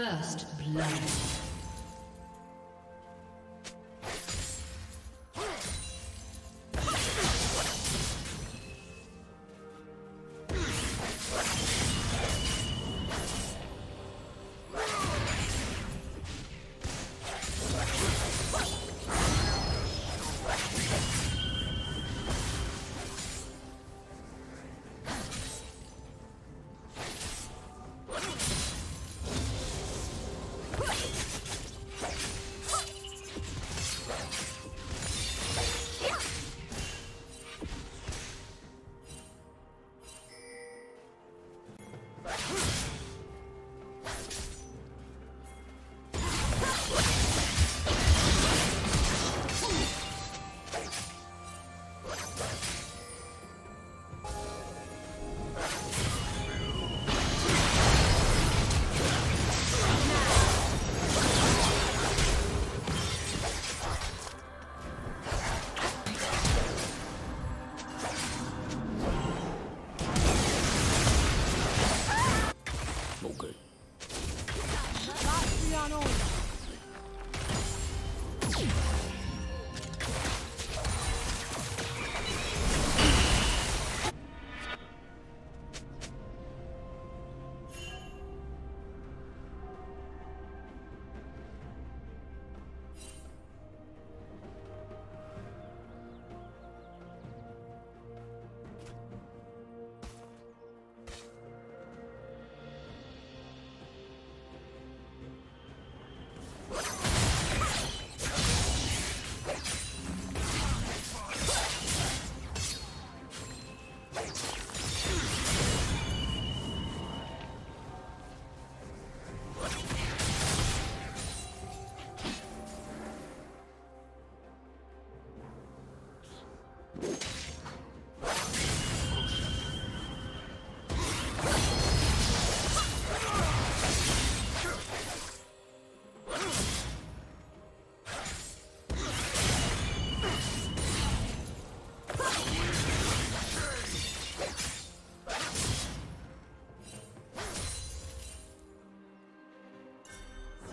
First blood.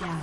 down.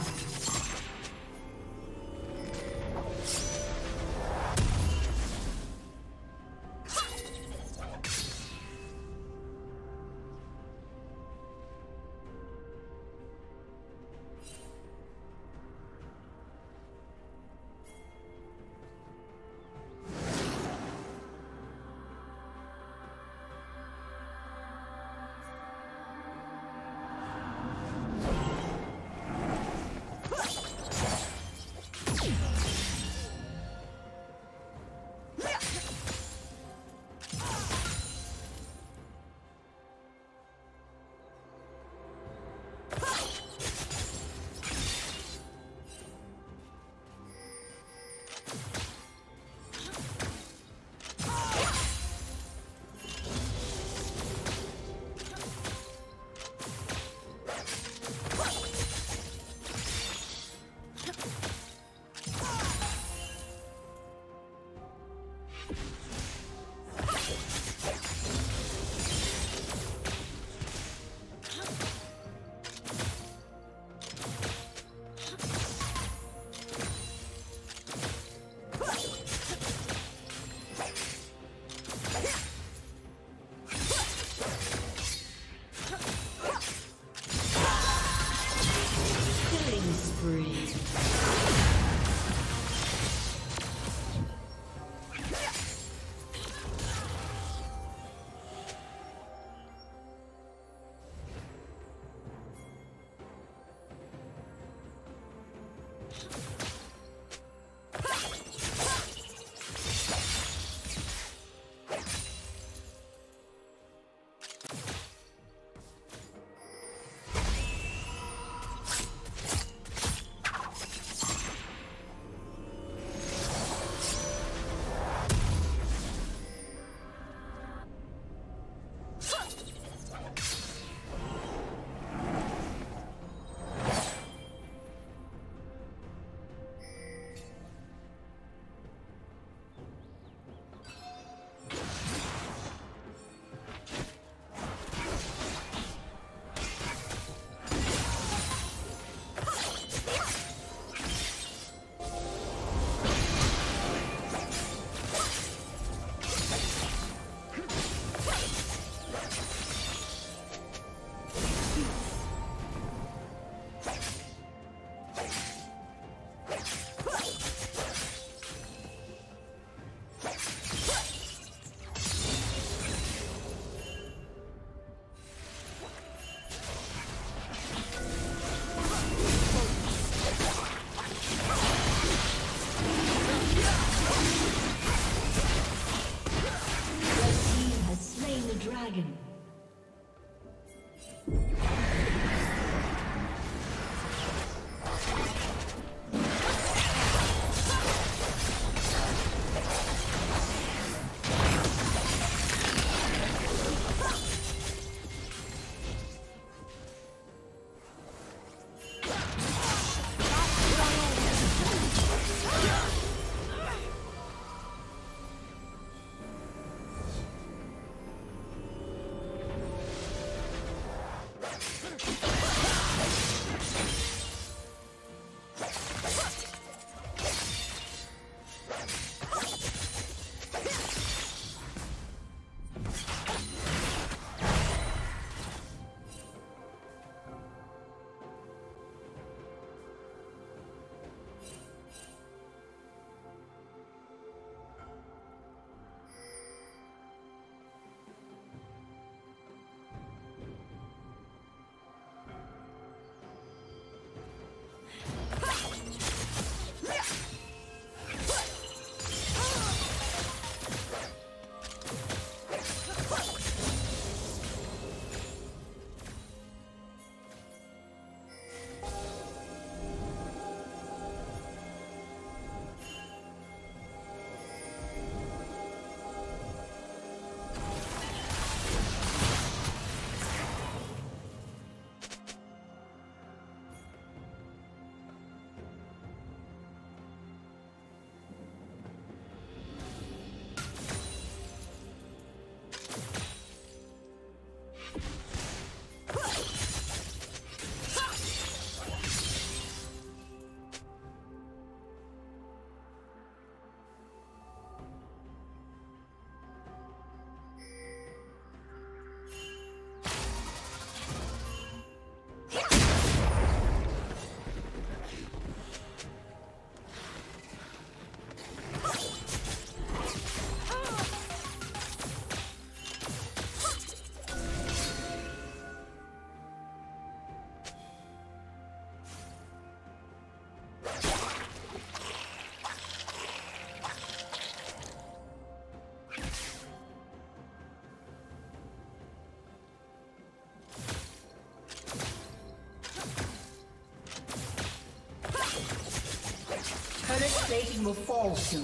Turret plating will fall soon.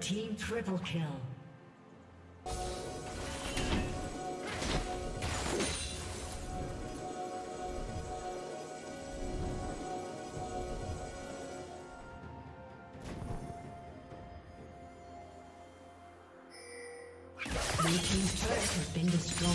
Team triple kill. Blue team's turret has been destroyed.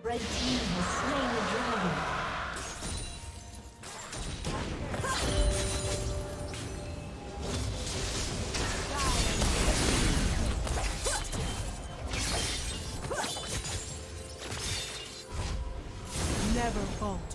Red team has slain the dragon. Never falter. Never falter.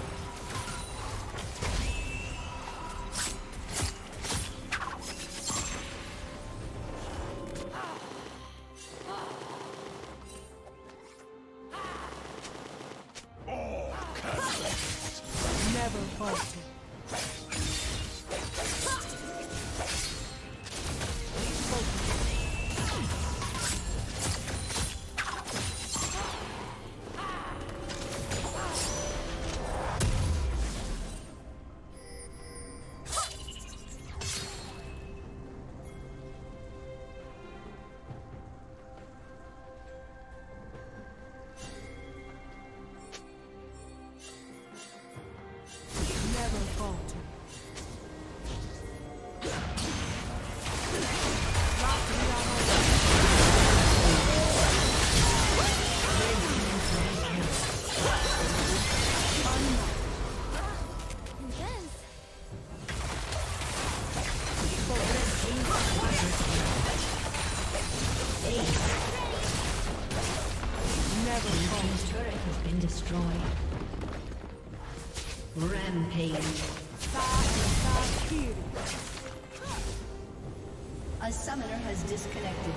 team's turret has been destroyed. Rampage. A summoner has disconnected.